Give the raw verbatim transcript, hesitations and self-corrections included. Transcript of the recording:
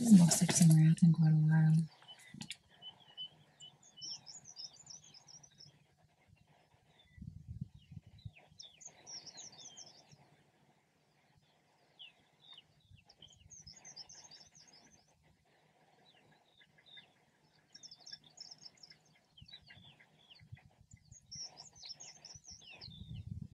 Most of them were out in quite a while.